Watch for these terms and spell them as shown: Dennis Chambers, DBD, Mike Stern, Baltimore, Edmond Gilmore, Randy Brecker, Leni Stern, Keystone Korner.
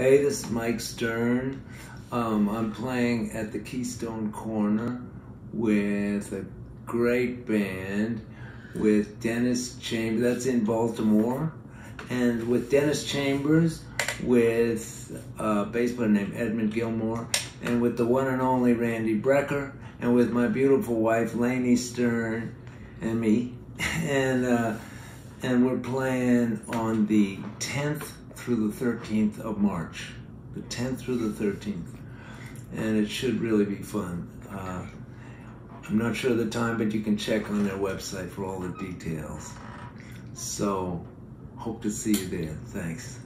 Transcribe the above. Hey, this is Mike Stern. I'm playing at the Keystone Korner with a great band with Dennis Chambers, that's in Baltimore, and with Dennis Chambers, with a bass player named Edmond Gilmore, and with the one and only Randy Brecker, and with my beautiful wife Leni Stern and me. And we're playing on the 10th through the 13th of March. The 10th through the 13th. And it should really be fun. I'm not sure of the time, but you can check on their website for all the details. So, hope to see you there. Thanks.